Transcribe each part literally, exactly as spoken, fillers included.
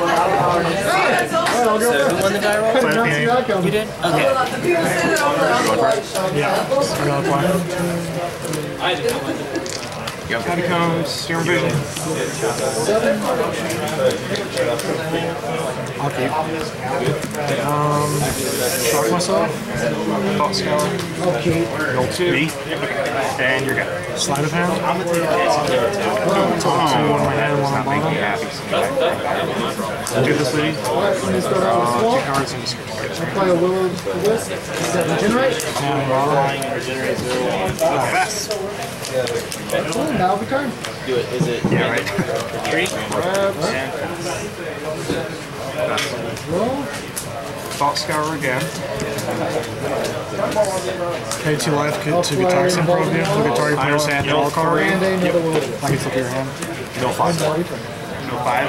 So who won the die roll? You did? Okay. Yeah. I did not win. Catacombs, your vision. Okay. Um, Shock myself. Thought Scour. Okay. Roll two. Me. And you're good. Sleight of Hand. I'm gonna take it. Talk to one of my hand and one of my hand. Do this lady. Two cards in the script. Apply a will of the list. Does that regenerate? And rolling regenerates zero. Pass. Now we turn. Do it. Is it? Yeah, right. Three. Roll. Thought Scour again. Okay, two life to be toxic from you. Look at target player's hand. All card. Yep. I can flip your hand. No five. No five.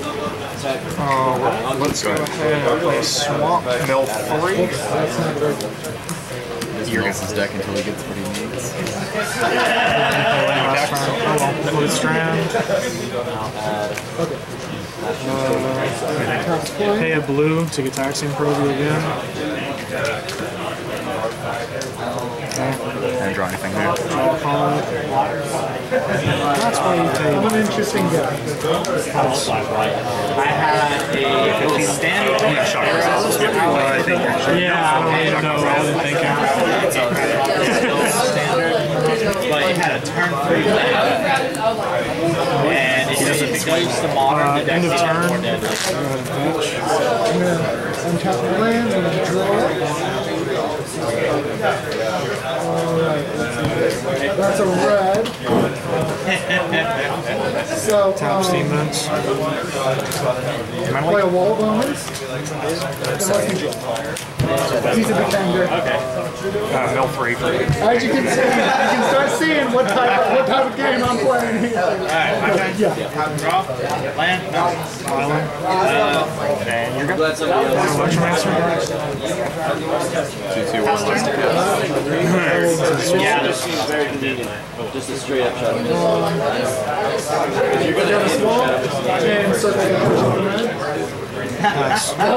Oh, let's go ahead and play Swamp Mill three. You're against his deck until he gets what he needs. Blue Strand. Uh, pay a blue to get Taxing Probe again. I didn't draw anything there. That's why you take an interesting guy. I had a little stand on the shot. I think actually. Yeah, I don't know. I wasn't thinking. But it had a turn three land. And it doesn't switch the modern to end of turn. I'm going to untap the land and draw. That's a red. So, Tap um, demons. Play a wall bonus. He's a defender. Okay. Uh, Mill three. As you can see, you can start seeing what type of, what type of game I'm playing here. Alright, I'm done. Yeah. Drop. Land. Island. And you're good. Electromancer. Yeah, this seems very convenient. Just a straight up shot. You're going to have a small and so they got push on red. That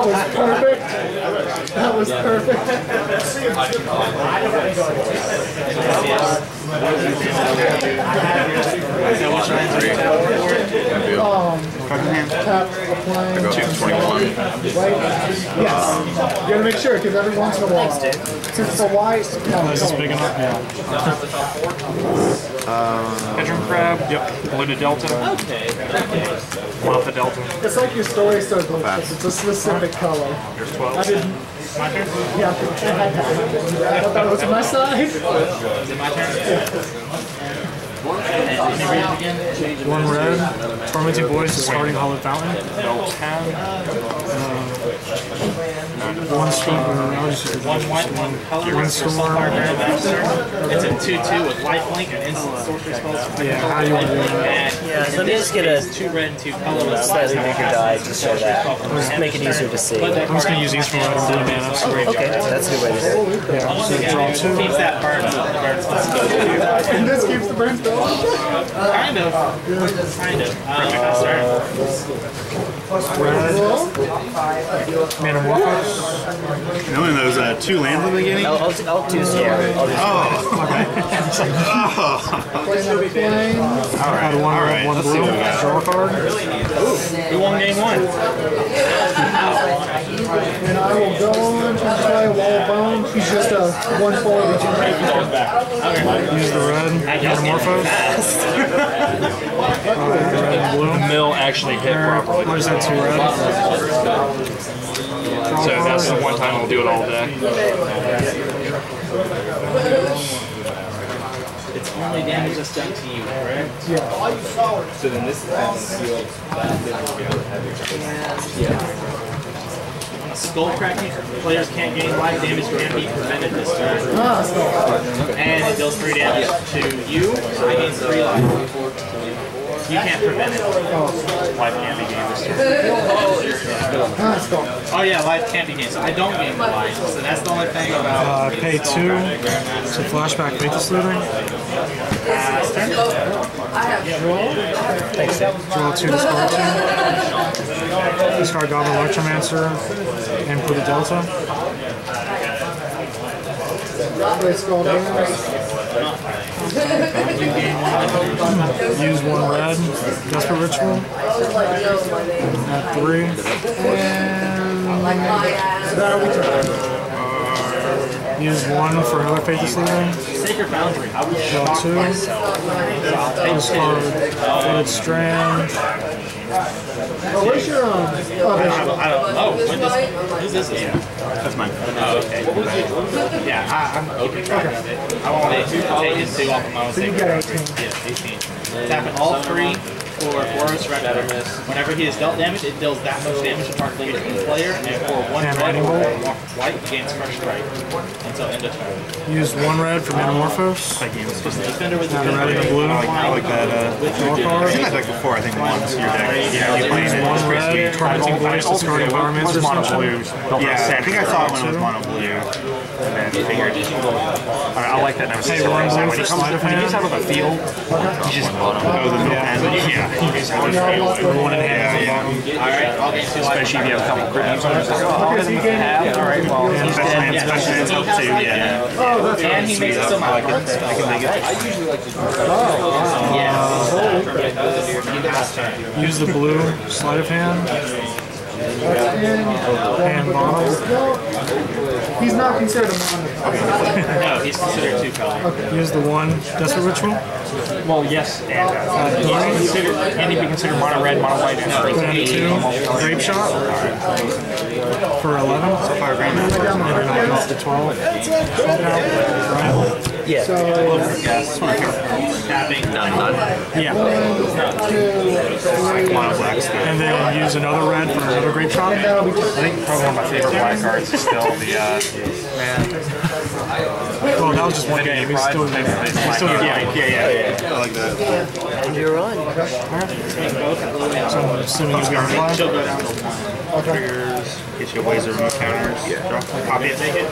was perfect. That was perfect. um, tap, applying. Right? Yes. You got to make sure, because every once in a while. Since the white. No, this is big enough now. Um, Hedron Crab, yep. Blue to Delta. Okay. One off the Delta. It's like your story circle, it's a specific color. There's twelve. I didn't. My turn? Yeah. I thought that was my side. Is it my turn? Yeah. One red. Tormenting Boys is starting Hollow Fountain. Um, one storm. One white, one colorless. It's a two two with lifelink and instant sorcery spells. Yeah, how do you want to do that? Yeah, so just get a two red, two colorless. Slightly bigger die to show that. Make it easier to see. I'm just going to use each one red and blue mana. Okay, that's a good way to do it. Yeah, so draw two. Keeps that burn spell. And this keeps the burn spell. Kind of. Kind of. No one of those uh, two lands at the beginning? I'll two story. Oh, okay. Oh. Alright, alright. One blue, draw card. Who won game one? And I will go and play Wall Bone. He's just a one four. Use the red. Metamorphose. The mill actually hit properly. Where's that two red? So that's the one time we'll do it all day. It's only damage that's done to you, right? Yeah. So then this is how you feel. Yeah. Skullcracking, players can't gain life, damage can be prevented this turn. Oh. And it deals three damage to you, so I gain three life. You can't prevent it. Life can't be gained this turn. Oh yeah, life can't be gained, so I don't gain life. So that's the only thing about... Uh, pay two, so flashback Faithless Looting. Last turn. Yeah, roll. Thanks, draw two, discard two. Discard Goblin Electromancer and put a delta. Use one red. Desperate Ritual. At three. And... Use one for another Faithless Looting. Sacred Foundry. I would shock two. Twilight Strand. Oh, where's your um? Oh, I don't, I don't know. When does, who's this? Yeah, that's mine. Oh, okay. Right. Yeah, I, I'm okay. Okay. I want to take his two off of my own Sacred Foundry. Yeah, eighteen. Tap all three. For Boros Rector, whenever he is dealt damage, it deals that much damage to target the player, and for one and red, or walk white, gains Crush Strike until end of turn. Use one red for Metamorphose. I gain this. Defender with the red and blue. I like, I like that. Uh, I think I like before. I think once your deck. Yeah, you play one red. Target blaze. Discard Environmental. Yeah, I think I saw it when it was mono blue. And then figured, I like that. I was hey, one blue for Sleight of Hand. You just have a feel. You just oh, the middle hand. Yeah. Yeah, yeah. Alright, I'll get to especially if you have a couple crabs. Alright, well, best man, special man's help too, yeah. And he makes it so much. I usually like to do that. Use the blue Sleight of Hand. And mono. He's not considered a mono. No, he's considered two color. Okay. Use the one Desperate Ritual. Well, yes, and uh, he's considered, can he be considered mono red, mono white, and no, green? Two, Grapeshot for eleven. So far, green. That's the twelve. Right. Yeah. So, tapping. None, none. Yeah. And then we'll use another red for another Grapeshot. I think probably one of my favorite black cards is still the, uh, man. Well, that was just one game. He's still in yeah, yeah, yeah. I like that. And you're on. So I'm assuming you've got one. Triggers, get your ways to remove counters. Yeah. Copy it, take it.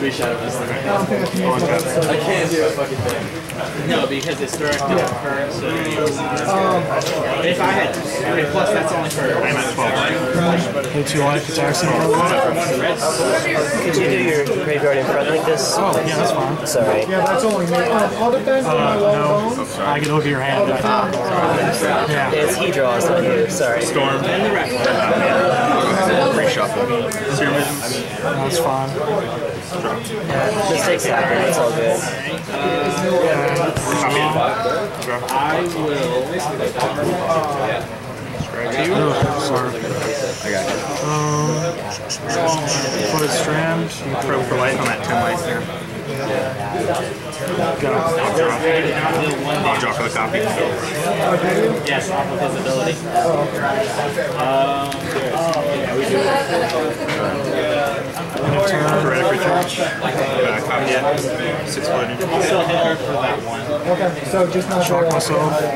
Three shadows. I can't do a fucking thing. No, because it's direct to her, so um, if I had okay, plus that's only for I'm at twelve, right? Pay two life, it's actually one. Could you do your graveyard in front like this? Oh, yeah, that's fine. Sorry. Yeah, that's only me. All depends on my low. I can look at your hand. Yeah. It's he draws on you, sorry. Storm. And the wreck. Reshuffle. That's fine. Yeah, mistakes happen, it's all good. Uh, yeah. I will... Oh, sorry. I got you. Um, Floated Strand. Pro for life on that ten life there. Got it. I'll draw for the copy. Yes, off of his ability. Um, yeah, we do. Theoretically charged. Yeah. Six blooded. I'll still hit her for that one. Okay, so just not shock myself. Four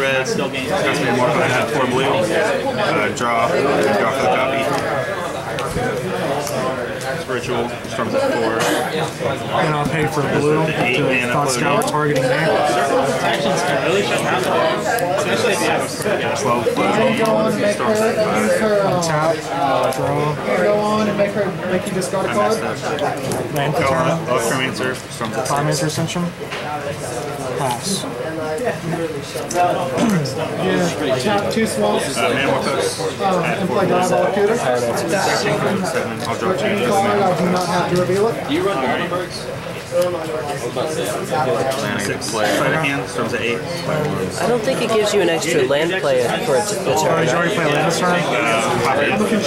red. Still gains. Four blue. Uh, draw. Draw for the copy. Spiritual. Storms at four. And I'll pay for blue. To Thought Scour targeting there. Actions can really shut down the board. Especially if you have a twelve blue. Storms at five. Tap. Draw. Make her make you discard a card. Land for turn. Electromancer. Electromancer Ascension. Pass. Yeah. Tap two swamps. Uh, Metamorphose. Um, and play Diabolic Tutor. I'll draw two. I do not have to reveal it. You run Guardian. I don't think it gives you an extra land play for a turn. Oh, did you already play land a turn?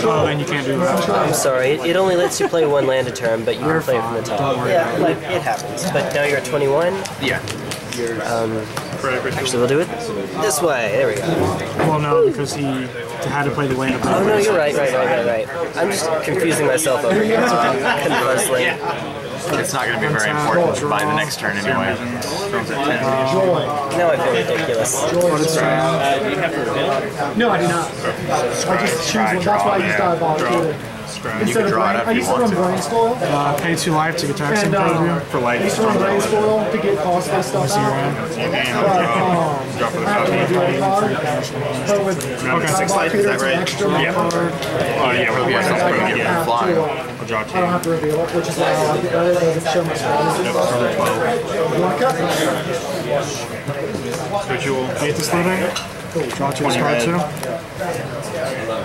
Oh, then you can't do that. I'm sorry, it, it only lets you play one land a turn, but you can play it from the top. Yeah, like, it happens. But now you're at twenty-one? Yeah. Um, Actually, we'll do it this way. There we go. Well, no, because he had to play the way in a Oh, no, you're right, right, right, right, right. I'm just confusing myself over here. Conversely. Yeah. It's not going to be very important by the next turn, anyway. Now I feel ridiculous. No, I do not. I just choose one. That's why I used Diabolic. You can draw it up if you want to. Uh, pay two life to get tax and, uh, for life. I used to run Brain Spoil to get costless stuff out. But, um, I have to do a card. But with six life, is that right? Yeah. Oh, yeah, we'll be on I'll draw two. I don't have to reveal it, which is why I like it earlier. It doesn't show my status. Ritual. Get this thing. Draw two cards too.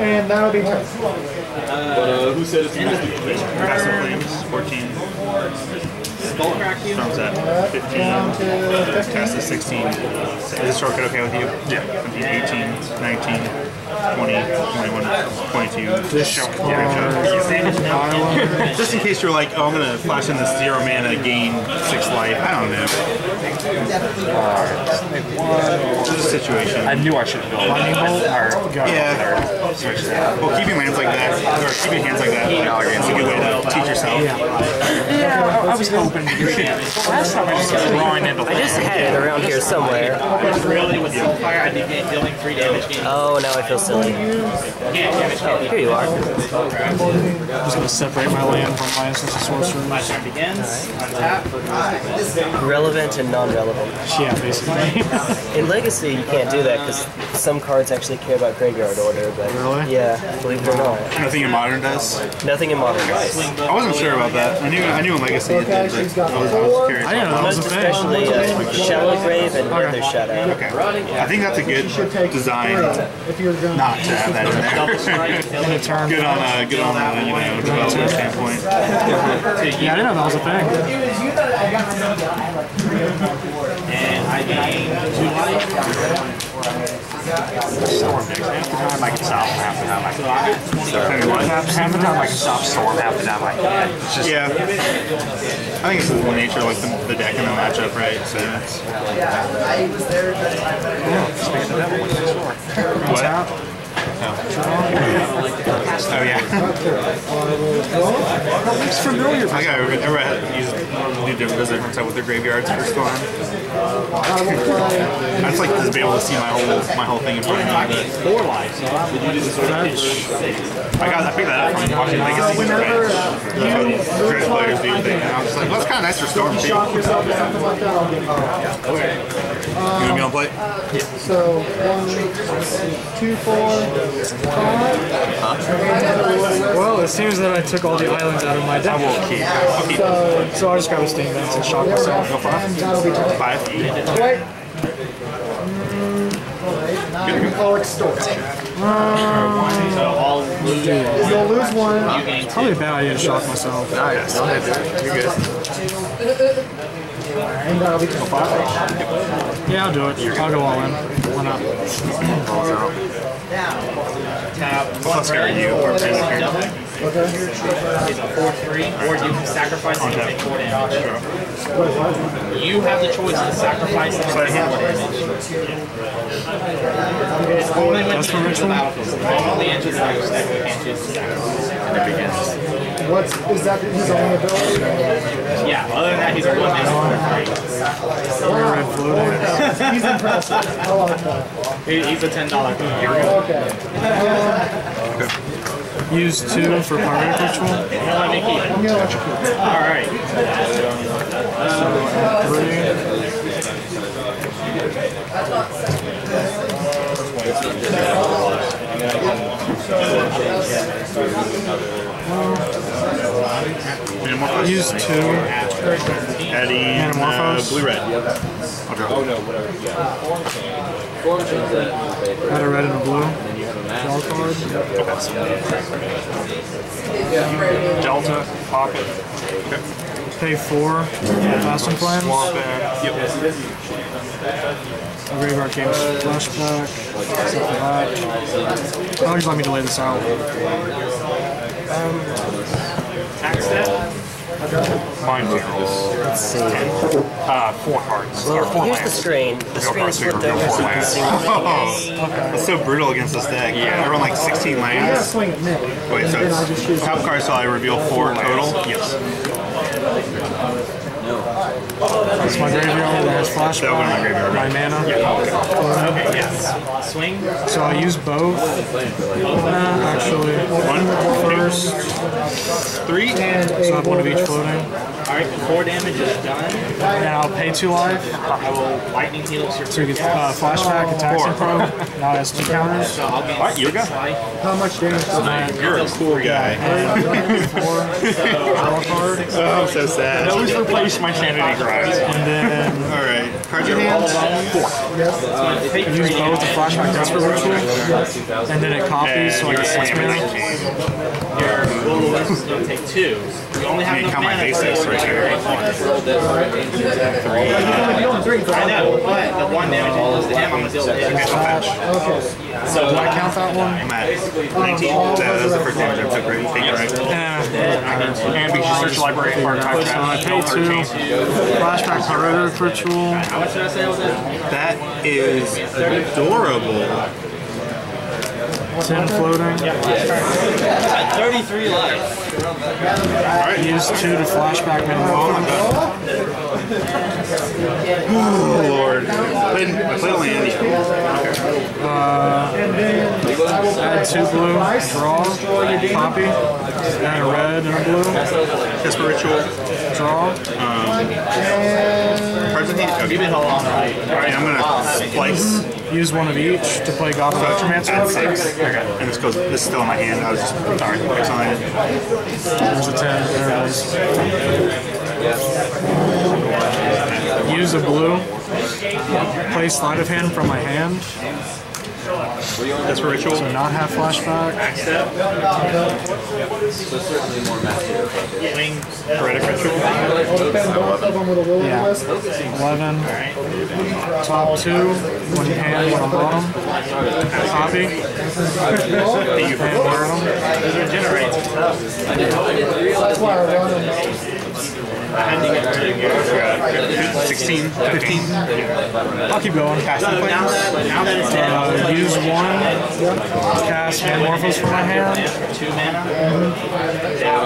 And that'll be turn. Who said it's Passive Flames, fourteen. Storm's at fifteen. Cast is sixteen. Is this shortcut okay with you? Yeah. eighteen, nineteen, twenty, twenty-one, twenty-two. This shortcut. Just in case you're like, oh, I'm going to flash in this zero mana, gain six life. I don't know. Just a situation. I knew I should build. Yeah. Well, keeping lands like that, or keeping hands like that, it's a good way to teach yourself. Yeah, I was hoping to do that. Last time I just got drawing into land. I just had it around here somewhere. Oh, now I feel silly. Here you are. I'm just going to separate my land from my instance of sorcery. My turn begins. Relevant and non-relevant. Yeah, basically. In Legacy, you can't do that because some cards actually care about graveyard order, but really? Yeah, believe it or not. Nothing in Modern does? Nothing in Modern does. I wasn't sure about that. I knew I knew in Legacy it did, but I was, I was curious. I didn't know that was a thing. Only uh, Shallow Grave and okay. Other Shadow. Okay. I think that's a good design not to have that in there. Good on a, good on a, you know, development standpoint. Yeah, I didn't know that was a thing. And I gained two life. Storm decks. Half the time I can stop, half the time I can't. So, half the time I can stop Storm, half the time I can't. It's just, yeah. I think it's the nature of like, the, the deck and the matchup, right? So that's... Yeah, expand the devil. What's this for? What? Oh. Oh, yeah. That looks familiar. I got to use new different set with their graveyards for Storm. I just like to be able to see my whole my whole thing in front of me. Four lives. I got I picked that up from watching Legacy Great players do thing. And I was like, well, that's kind of nice for Storm too. Yeah. Okay. You want me on play? Yeah. So one, two, four, five. Well, it seems that I took all the islands out of my deck. I will keep. I'll keep. So, so I'll just grab a sting dance and shock myself. Go five. Five. Wait. Oh, it's stored. You'll lose one. It's probably a bad idea to shock myself. No, yes. Don't have to. You're good. Yeah, I'll do it. I'll go all in. Why not? I'll scare you. It's a four three, or you can sacrifice and take four damage. You have the choice to sacrifice and play him with it. Only when he enters the battlefield. Only enters the battlefield. You can't choose to sacrifice. And it begins. What's, is that his only ability? Yeah, other than that, he's a one man for free. He's impressive. I like that. He's a ten dollar card. Here we go. Okay. Use two for Pirate Ritual. Alright. Uh, use two. Eddie uh, blue red. Oh no, whatever. Had a red and a blue. Delta, okay. Delta pocket. Okay. Pay four. Passing plan. Swamp and yep. Graveyard games. Flashback. Something oh, just let me delay this out. Um. Axe that. Mind Funeral. Let's see. Uh, four hearts. Well, or four here's lands. The screen. The screen flipped over so you can see what it's so brutal against this deck. Yeah. I run like sixteen lands. Wait, so it's top card, so I reveal four total? Yes. That's my graveyard that has flashback, my, my mana. Yeah, okay. Uh, okay, yeah. Swing. So I use both. Nah, actually. One, first, three, and so I have one of each floating. Alright, four damage is done. And I'll pay two life. I will lightning heal your so you can uh, flashback, attacks, and probe. Now it has two counters. Alright, you go. How much damage does that? You're a cool guy. Oh, I'm so sad. I always replace my sanity grind. And then, all right. Card your hand. Four. I use both to flash my Desperate Ritual, and then it copies, so I can slam it. Your total is going to take two. You only have enough mana for this right here. Three. I know, but the one damage it does to him, I'm going to deal with it. Okay. So do I count that one? I'm at nineteen. That was the first damage I took, right? And because you search the library for a time track, I paid two. Flashback Pirate Ritual. That is adorable. ten floating. thirty-three life. Alright, use two to flashback my oh, ooh, Lord. Play, play land. Okay. Uh, add two blue, draw, copy, add a red and a blue. Desperate Ritual. Draw. Um, cards in hand. Okay. Alright, I'm gonna splice. Use one of each to play Goblin Electromancer. At six. Okay. And this goes. This is still in my hand. I was just sorry. Fix on it. There's a ten. There it is. Use a blue. Play Sleight of Hand from my hand. That's for Ritual. So not have flashback. Accept. So certainly more massive. Heretic Ritual. Yeah. eleven. Right. Top two. One hand, one on bottom. Copy. And you can borrow them. Those are generators. I didn't realize why I run them. sixteen, fifteen. I'll keep going. Cast so now that, now that it's dead, uh, like use one, yeah. Cast Metamorphos from my hand. Two mana. Then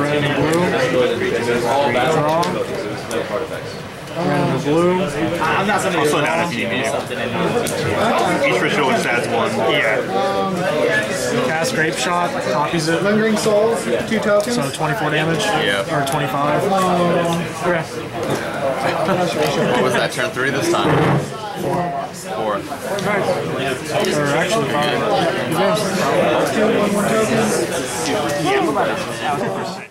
red and blue. Draw. And the blue. I'm not somebody who's not something in uh, each ritual which adds one. Yeah. Cast Grapeshot, copies it. Lingering Souls, two tokens. So twenty-four damage. Yeah. Or twenty-five. Oh. Okay. What was that? Turn three this time. Four. Four. Right. Or actually five. You guys, two, one more token. Yeah.